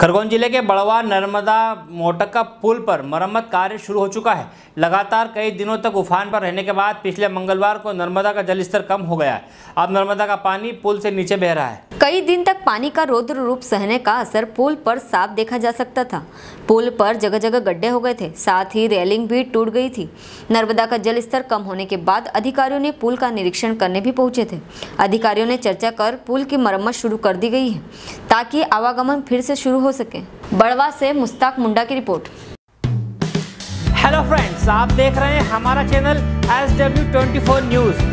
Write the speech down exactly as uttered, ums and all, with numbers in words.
खरगोन जिले के बड़वाह नर्मदा मोरटक्का पुल पर मरम्मत कार्य शुरू हो चुका है। लगातार कई दिनों तक उफान पर रहने के बाद पिछले मंगलवार को नर्मदा का जलस्तर कम हो गया है। अब नर्मदा का पानी पुल से नीचे बह रहा है। कई दिन तक पानी का रौद्र रूप सहने का असर पुल पर साफ देखा जा सकता था। पुल पर जगह जगह गड्ढे हो गए थे, साथ ही रेलिंग भी टूट गई थी। नर्मदा का जलस्तर कम होने के बाद अधिकारियों ने पुल का निरीक्षण करने भी पहुंचे थे। अधिकारियों ने चर्चा कर पुल की मरम्मत शुरू कर दी गई है ताकि आवागमन फिर से शुरू हो सके। बड़वाह से मुस्ताक मुंडा की रिपोर्ट। हेलो फ्रेंड्स, आप देख रहे हैं हमारा चैनल एस डब्ल्यू चौबीस न्यूज।